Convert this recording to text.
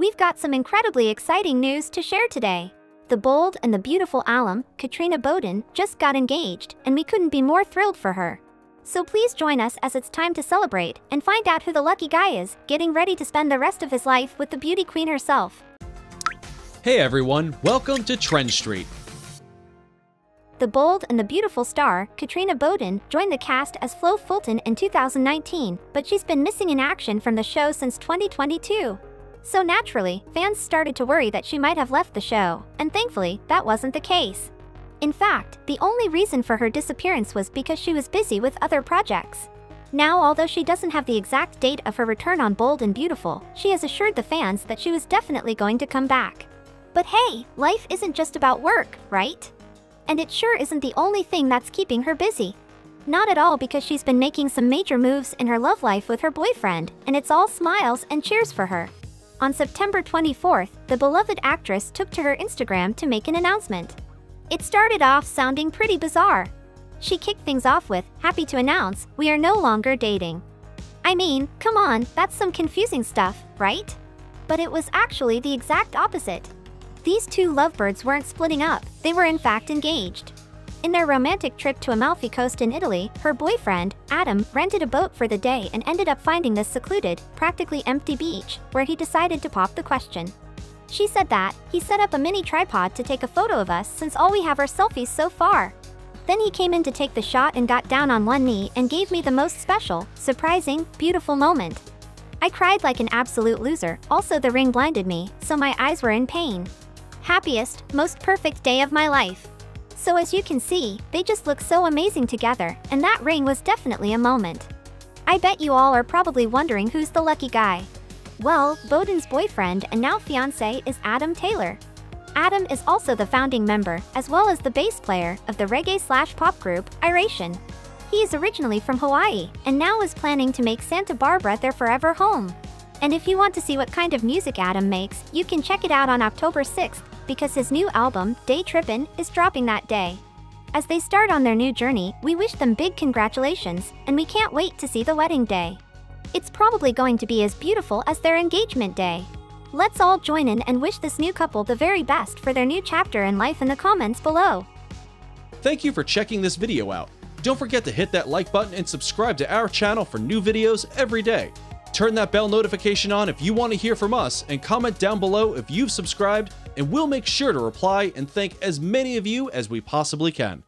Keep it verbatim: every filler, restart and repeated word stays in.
We've got some incredibly exciting news to share today. The bold and the beautiful alum, Katrina Bowden, just got engaged, and we couldn't be more thrilled for her. So please join us as it's time to celebrate and find out who the lucky guy is, getting ready to spend the rest of his life with the beauty queen herself. Hey everyone, welcome to Trend Street. The bold and the beautiful star, Katrina Bowden, joined the cast as Flo Fulton in two thousand nineteen, but she's been missing in action from the show since twenty twenty-two. So naturally, fans started to worry that she might have left the show, and thankfully, that wasn't the case. In fact, the only reason for her disappearance was because she was busy with other projects. Now, although she doesn't have the exact date of her return on Bold and Beautiful, she has assured the fans that she was definitely going to come back. But hey, life isn't just about work, right? And it sure isn't the only thing that's keeping her busy. Not at all, because she's been making some major moves in her love life with her boyfriend, and it's all smiles and cheers for her. On September twenty-fourth, the beloved actress took to her Instagram to make an announcement. It started off sounding pretty bizarre. She kicked things off with, "Happy to announce, we are no longer dating." I mean, come on, that's some confusing stuff, right? But it was actually the exact opposite. These two lovebirds weren't splitting up, they were in fact engaged. In their romantic trip to Amalfi Coast in Italy, her boyfriend, Adam, rented a boat for the day and ended up finding this secluded, practically empty beach, where he decided to pop the question. She said that he set up a mini tripod to take a photo of us, since all we have are selfies so far. Then he came in to take the shot and got down on one knee and gave me the most special, surprising, beautiful moment. I cried like an absolute loser. Also, the ring blinded me, so my eyes were in pain. Happiest, most perfect day of my life. So as you can see, they just look so amazing together, and that ring was definitely a moment. I bet you all are probably wondering who's the lucky guy. Well, Bowden's boyfriend and now fiancé is Adam Taylor. Adam is also the founding member, as well as the bass player, of the reggae-slash-pop group, Iration. He is originally from Hawaii, and now is planning to make Santa Barbara their forever home. And if you want to see what kind of music Adam makes, you can check it out on October sixth, because his new album, Day Trippin', is dropping that day. As they start on their new journey, we wish them big congratulations, and we can't wait to see the wedding day. It's probably going to be as beautiful as their engagement day. Let's all join in and wish this new couple the very best for their new chapter in life in the comments below. Thank you for checking this video out. Don't forget to hit that like button and subscribe to our channel for new videos every day. Turn that bell notification on if you want to hear from us, and comment down below if you've subscribed, and we'll make sure to reply and thank as many of you as we possibly can.